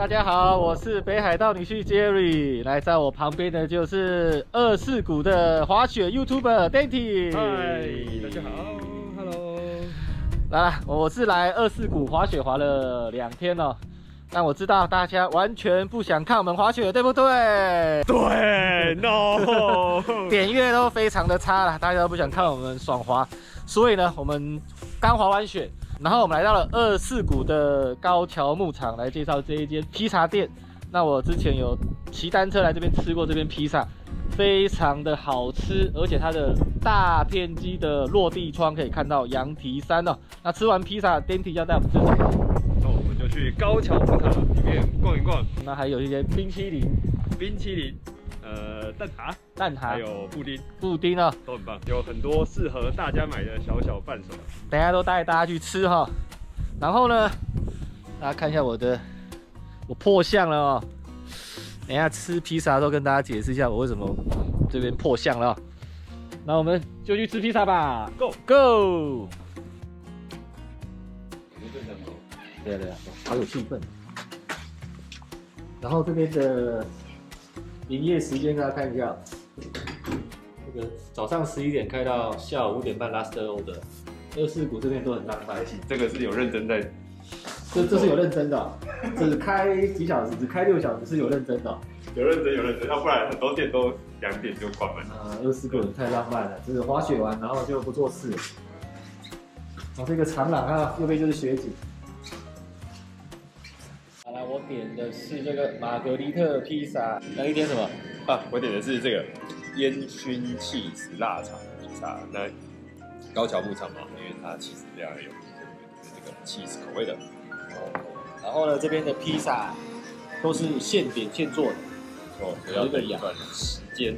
大家好，我是北海道女婿 Jerry， 来在我旁边的就是二世谷的滑雪 YouTuber Dandy。嗨，大家好 ，Hello。来了，我是来二世谷滑雪滑了2天了。 但我知道大家完全不想看我们滑雪，对不对？对 ，no， 点阅都非常的差了，大家都不想看我们爽滑。所以呢，我们刚滑完雪，然后我们来到了二世谷的高桥牧场来介绍这一间披萨店。那我之前有骑单车来这边吃过这边披萨，非常的好吃，而且它的大片机的落地窗可以看到羊蹄山哦。那吃完披萨，电梯要带我们去高桥牧场里面逛一逛，那还有一些冰淇淋，蛋挞，还有布丁啊，都很棒，有很多适合大家买的小伴手，等一下都带大家去吃哈。然后呢，大家看一下我破相了哦。等一下吃披萨的时候跟大家解释一下我为什么这边破相了哦。那我们就去吃披萨吧 ，Go Go！ 对啊，好有气氛。然后这边的营业时间，大家看一下，这个早上11点开到下午5点半 ，last order。二世谷这边都很浪漫，这个是有认真在，这是有认真的哦，只开几小时，只开6小时是有认真的哦，有认真，要不然很多店都2点就关门了。啊，二世谷太浪漫了，就是滑雪完然后就不做事。然后这个长廊啊，右边就是雪景。 点的是这个玛格丽特披萨，那你点什么？啊，我点的是这个烟熏起司腊肠披萨。那高桥牧场嘛，因为它起司量有这个起司口味的。然后呢，这边的披萨都是现点现做的，哦，要等一段时间。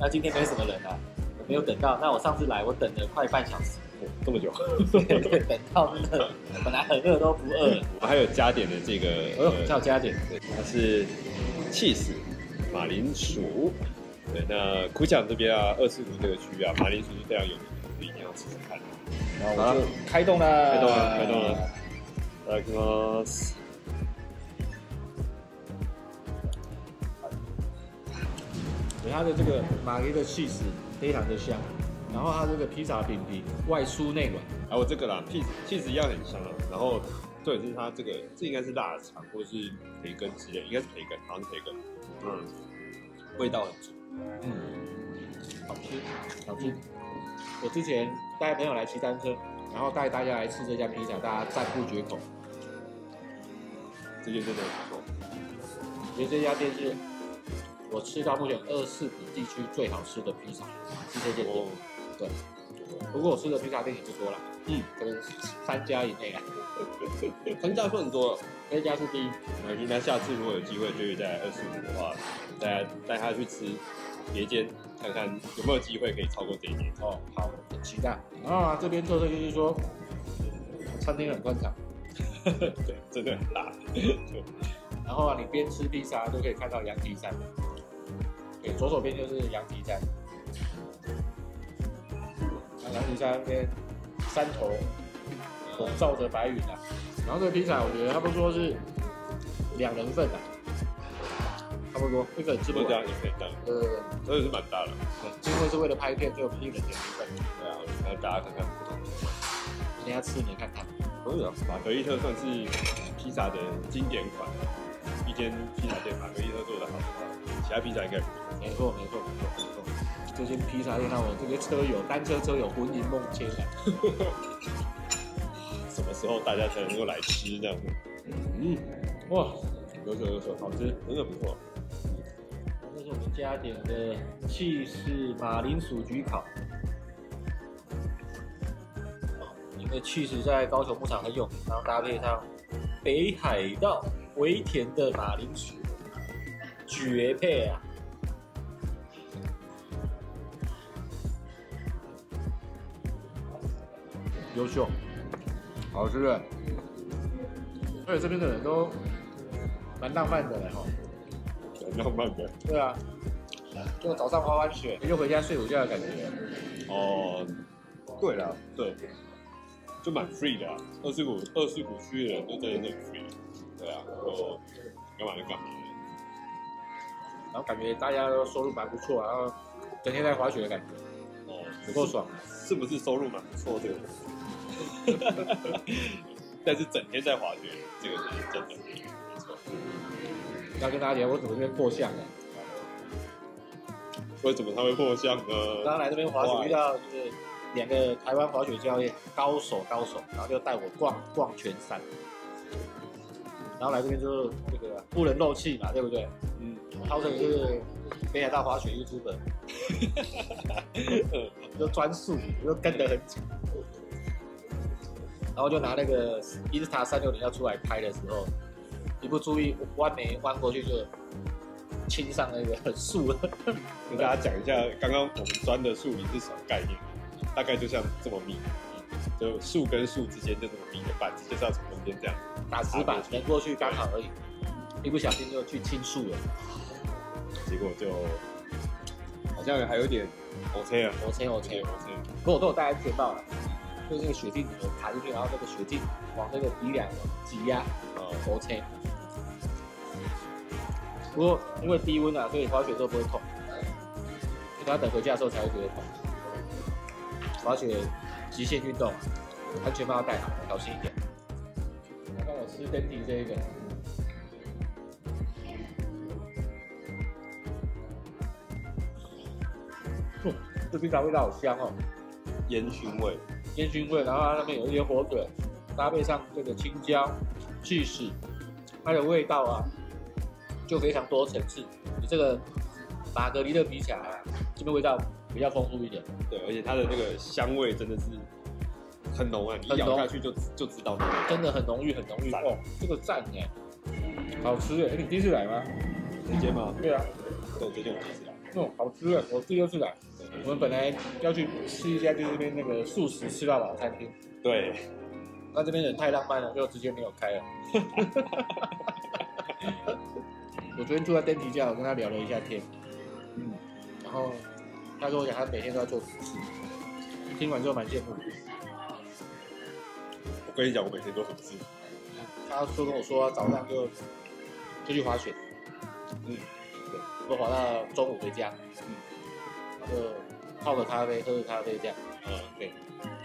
那今天没什么人啊，我没有等到。那我上次来，我等了快半小时。 这么久，对，等到热，本来很热都不饿了。我还有加点的这个，叫加点，对，它是cheese马铃薯。对，那苦想这边啊，二世谷这个区啊，马铃薯是非常有名的，所以一定要吃吃看。然后我就开动了，开动了。来，开ます。它的这个马铃的cheese非常的香。 然后它这个披萨饼皮外酥内软，然后这个啦，cheese一样很香啊。然后重点是它这个，这应该是腊肠或是培根之类，应该是培根，好像培根。嗯，味道很足。嗯，好吃。我之前带朋友来骑单车，然后带大家来吃这家披萨，大家赞不绝口。这间真的不错，我觉得这家店是我吃到目前二世谷地区最好吃的披萨，是这间店。 对，不过我吃的披萨店也不多了，可能3家以内啊，很少很多了，这家是第一。那下次如果有机会就在二世谷的话，带他去吃别间，看看有没有机会可以超过这一间。哦，好，很期待。啊，这边特色就是说，餐厅很宽敞，对，真的很大。然后啊，你边吃披萨就可以看到羊蹄山，对，左手边就是羊蹄山。 羊蹄山那边山头笼罩着白云啊，然后这个披萨我觉得差不多是2人份啊，差不多一个人吃不完，所以是蛮大的。因为是为了拍片，就1人点1份。对啊，来大家看看不同的口味，人家吃你看看。可以啊，玛格丽特算是披萨的经典款，一间披萨店玛格丽特做的好，其他披萨应该没错。 这些披萨店让我这些单车车友魂萦梦牵啊！什么时候大家才能够来吃这样子？嗯，哇，有，好吃，真的不错。这是我们加点的起司马铃薯焗烤。因为起司在高雄牧场很有名，然后搭配上北海道微甜的马铃薯，绝配啊！ 优秀，好吃的。而且这边的人都蛮浪漫的嘞哈，很浪漫的。对啊，就早上滑完雪又回家睡午觉的感觉。哦，对了，对，就蛮 free 的啊。二世谷区的人都真的很 free， 对啊，干嘛就干嘛。然后感觉大家都收入蛮不错，然后整天在滑雪的感觉，哦，不够爽。是不是收入蛮不错这个？但是整天在滑雪，这个是真的没错。要跟大家聊我怎么这边破相的。为什么他会破相呢？刚来这边滑雪遇到就是两个台湾滑雪教练，高手，然后就带我逛全山。 然后来这边就是那个不能漏气嘛，对不对？嗯，号称是北海道滑雪 YouTuber， 就专属，就跟得很紧。然后就拿那个 Insta360要出来拍的时候，一不注意弯没弯过去就亲上那个很树了。跟大家讲一下，刚刚我们钻的树林是什么概念？大概就像这么密。 就树跟树之间就这么密的板子，就是要从中间这样打直板能过去刚好而已，一不小心就去亲树了，结果就好像还有点 OK 啊 ，OK， 不过我都有戴安全帽了，就是那个雪镜怎么爬进去，然后那个雪镜往那个鼻梁挤压，OK。不过因为低温啊，所以滑雪都不会痛，等等回家的时候才会觉得痛。滑雪。 极限运动，安全帽要戴好，小心一点。来帮我吃Dandy这一个。这披萨味道好香哦，烟熏味，然后它那边有一些火腿，搭配上这个青椒、起司，它的味道啊，就非常多层次。你这个玛格丽特披萨啊，这边味道。 比较丰富一点，对，而且它的那个香味真的是很浓啊，你咬下去就知道那个，真的很浓郁，哦，这个赞哎，好吃哎，你第一次来吗？这间吗？对啊，对，这间我第一次来。哦，好吃哎，我第二次来。我们本来要去吃一家就是那边那个素食吃到饱餐厅，对，那这边人太浪漫了，就直接没有开了。我昨天住在Dandy家，我跟他聊了一下天，嗯，然后。 他跟我讲，他每天都要做俯视，听完之后蛮羡慕的。我跟你讲，我每天都俯视。他说跟我说，早上就去滑雪，嗯，对，我滑到中午回家，嗯，然后就泡个咖啡，喝个咖啡这样，嗯，对。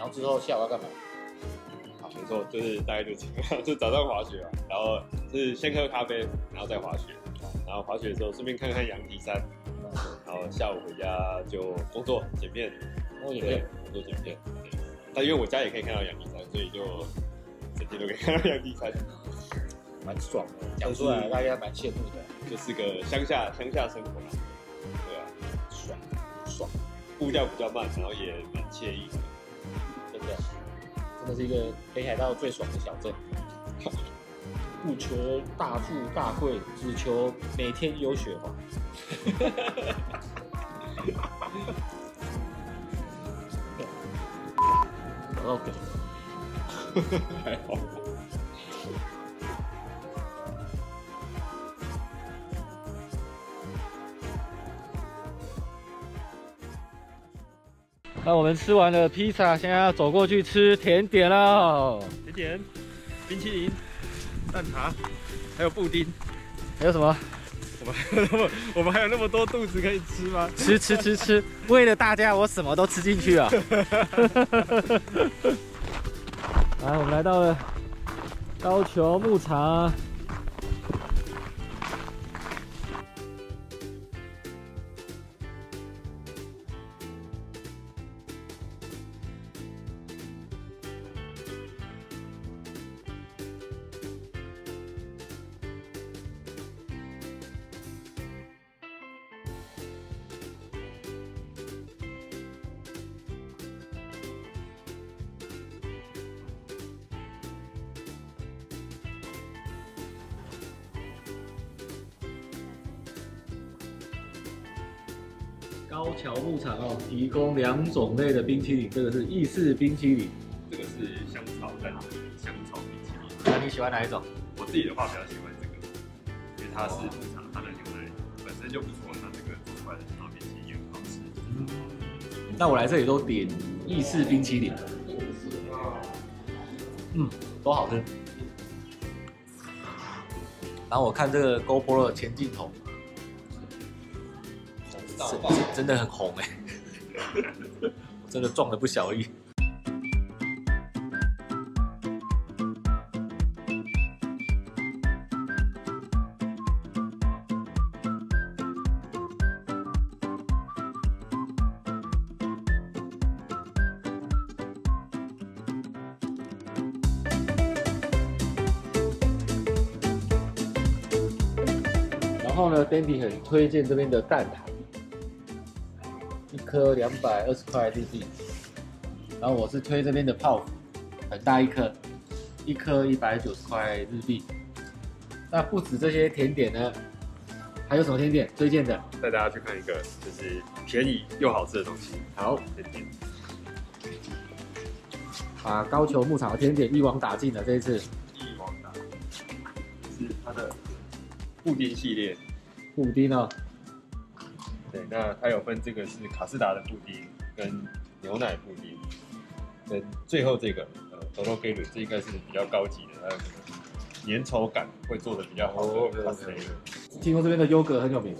然后之后下午要干嘛？啊，没错，就是大概就这样，就早上滑雪啊，然后是先喝咖啡，然后再滑雪，然后滑雪的时候顺便看看羊蹄山。 然后下午回家就工作剪片，但因为我家也可以看到羊蹄山，所以就整天都可以看到羊蹄山，蛮爽的。讲出来大家蛮羡慕的，就是个乡下生活嘛，对啊，爽，步调比较慢，然后也蛮惬意的，真的是一个北海道最爽的小镇。不求大富大贵，只求每天有雪花。我要梗，还好。那我们吃完了披萨，现在要走过去吃甜点啦。甜点，冰淇淋。 蛋挞，还有布丁，还有什么？我们还有那么多肚子可以吃吗？吃！为了大家，我什么都吃进去啊！来，我们来到了高球牧场。高桥牧场哦，提供2种类的冰淇淋，这个是意式冰淇淋，这个是香草蛋的香草冰淇淋。那你喜欢哪一种？我自己的话比较喜欢这个，因为它是牧场，它的牛奶本身就不错，它这个做出来的香草冰淇淋也很好吃。嗯、那我来这里都点意式冰淇淋，嗯，都好吃。然后我看这个 GoPro 的前镜头，真的很红哎、欸，我真的撞了不小意。 然后呢 ，Dandy 很推荐这边的蛋挞，一颗220块日币。然后我是推这边的泡芙，很大一颗，一颗190块日币。那不止这些甜点呢，还有什么甜点推荐的？带大家去看一个就是便宜又好吃的东西。好，甜点。把高球牧场的甜点一网打尽了，这一次。一网打尽，是它的布丁系列。 布丁哦，对，那它有分这个是卡士达的布丁，跟牛奶布丁，跟最后这个Torogeru这应该是比较高级的，它有这个粘稠感会做的比较好。哦，对对对。听说这边的优格很有名。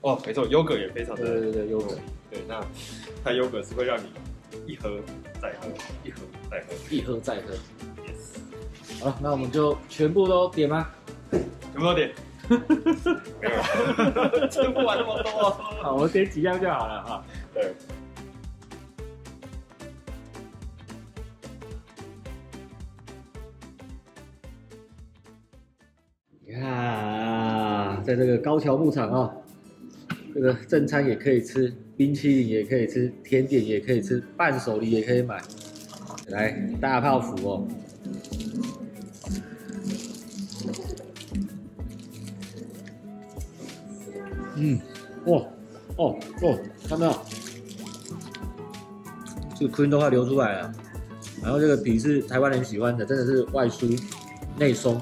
哦，没错，优格也非常的。对对对，优格。对，那它优格是会让你一喝再喝，一喝再喝，一喝再喝。Yes。好了，那我们就全部都点吗？全部都点。 没有，吃不完那么多。好，我点几样就好了哈。对。你看、啊，在这个高桥牧场啊、哦，这个正餐也可以吃，冰淇淋也可以吃，甜点也可以吃，伴手礼也可以买。来，大泡芙哦。 嗯，哦，哦，哦，看到没有？这个 cream 都快流出来了。然后这个皮是台湾人喜欢的，真的是外酥内松，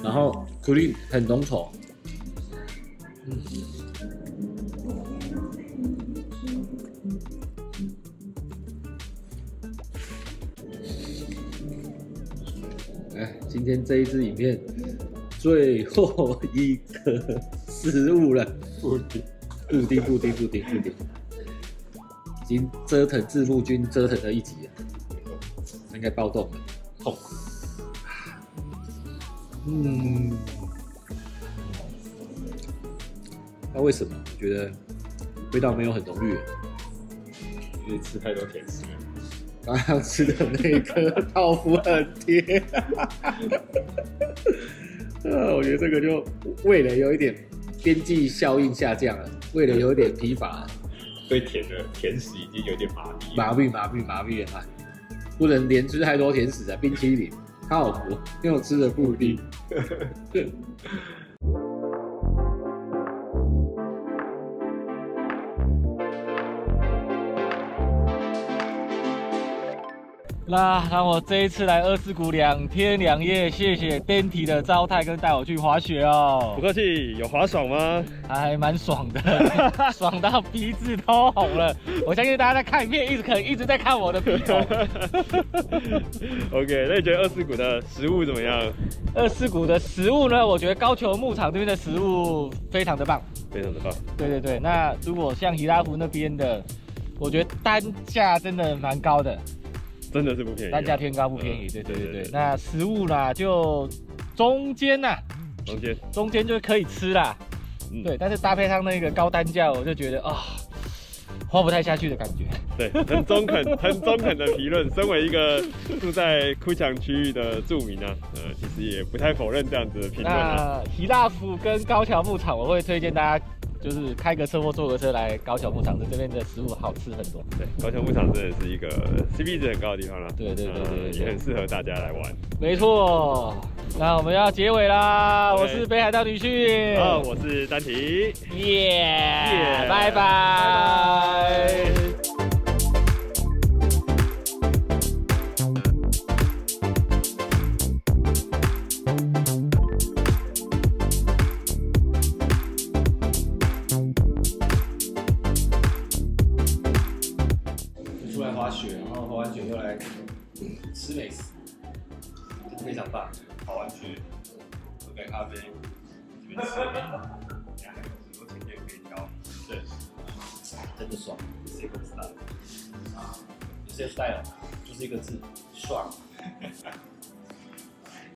然后 cream 很浓稠。嗯，哎，今天这一支影片最后一个。 食物了，布丁，已经折腾自入军折腾了一集了，应该暴动了，痛。嗯，那为什么？我觉得味道没有很浓郁，因为吃太多甜食了。刚刚吃的那颗泡芙很甜，我觉得这个就味蕾有一点。 边际效应下降了，味蕾有点疲乏了，对甜食已经有点麻痹了啊！不能连吃太多甜食啊，冰淇淋、泡芙，因为我吃的布丁。那让我这一次来二之谷2天2夜，谢谢 Dandy 的招待跟带我去滑雪哦。不客气，有滑爽吗？还蛮爽的，爽到鼻子都红了。我相信大家在看影片，一直在看我的鼻孔。OK， 那你觉得二之谷的食物怎么样？二之谷的食物呢？我觉得高球牧场这边的食物非常的棒，非常的棒。对对对，那如果像伊拉湖那边的，我觉得单价真的蛮高的。 真的是不便宜，单价偏高不便宜，对对对对。那食物啦，就中间呐，中间就可以吃啦，对。但是搭配上那个高单价，我就觉得啊，花不太下去的感觉。对，很中肯的评论。身为一个住在库强区域的住民啊，其实也不太否认这样子的评论啊。那希腊府跟高桥牧场，我会推荐大家。 就是开个车或坐个车来高桥牧场，这边的食物好吃很多。对，高桥牧场真的是一个 CP 值很高的地方啦。对对对 对， 对，也很适合大家来玩。没错，那我们要结尾啦。我是北海道女婿，我是丹迪，耶，拜拜。咖啡，这边吃，然后很多甜点可以挑，对，真的爽 ，Seiko style 啊 ，Seiko style 就是一个字，爽。